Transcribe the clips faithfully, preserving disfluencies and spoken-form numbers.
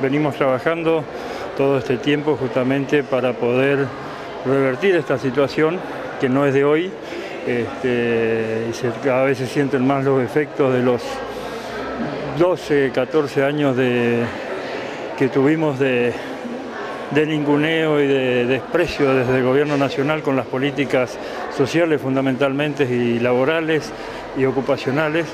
Venimos trabajando todo este tiempo justamente para poder revertir esta situación, que no es de hoy, este, y se, cada vez se sienten más los efectos de los doce, catorce años de, que tuvimos de, de ninguneo y de desprecio desde el gobierno nacional con las políticas sociales fundamentalmente y laborales y ocupacionales.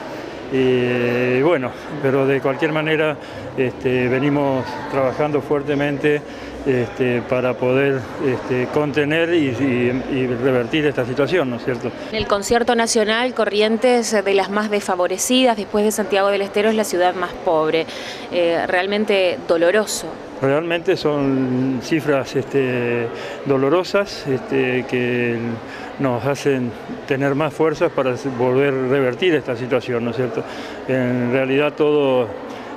Y bueno, pero de cualquier manera este, venimos trabajando fuertemente este, para poder este, contener y, y, y revertir esta situación, ¿no es cierto? En el concierto nacional, Corrientes, de las más desfavorecidas, después de Santiago del Estero, es la ciudad más pobre. Eh, realmente doloroso. Realmente son cifras este, dolorosas este, que nos hacen tener más fuerzas para volver a revertir esta situación, ¿no es cierto? En realidad todo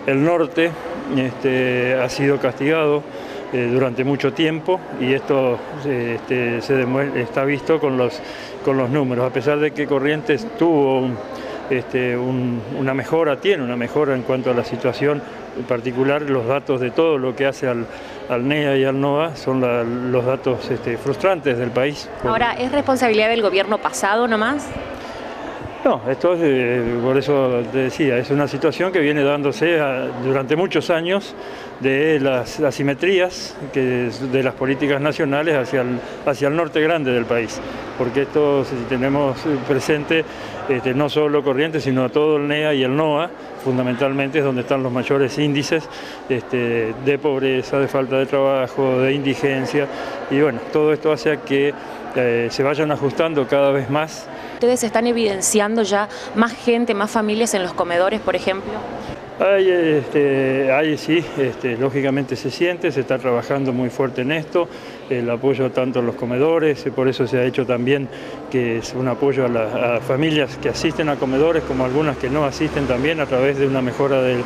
el norte este, ha sido castigado eh, durante mucho tiempo y esto este, se está visto con los, con los números, a pesar de que Corrientes tuvo un... Este, un, una mejora, tiene una mejora en cuanto a la situación, en particular los datos de todo lo que hace al, al N E A y al N O A son la, los datos este, frustrantes del país. Ahora, ¿es responsabilidad del gobierno pasado nomás? No, esto es, eh, por eso te decía, es una situación que viene dándose a, durante muchos años de las asimetrías que, de las políticas nacionales hacia el, hacia el norte grande del país. Porque esto, si tenemos presente, este, no solo Corrientes, sino a todo el N E A y el N O A, fundamentalmente es donde están los mayores índices este, de pobreza, de falta de trabajo, de indigencia. Y bueno, todo esto hace a que eh, se vayan ajustando cada vez más. ¿Ustedes están evidenciando ya más gente, más familias en los comedores, por ejemplo? Hay, este, hay sí, este, lógicamente se siente, se está trabajando muy fuerte en esto, el apoyo tanto a los comedores, por eso se ha hecho también que es un apoyo a las a familias que asisten a comedores, como algunas que no asisten también, a través de una mejora del...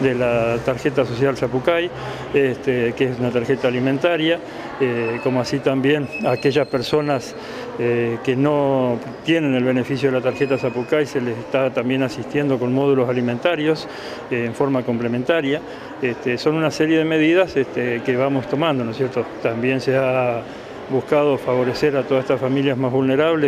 de la tarjeta social Sapucay, este, que es una tarjeta alimentaria, eh, como así también aquellas personas eh, que no tienen el beneficio de la tarjeta Sapucay, se les está también asistiendo con módulos alimentarios eh, en forma complementaria. Este, son una serie de medidas este, que vamos tomando, ¿no es cierto? También se ha buscado favorecer a todas estas familias más vulnerables.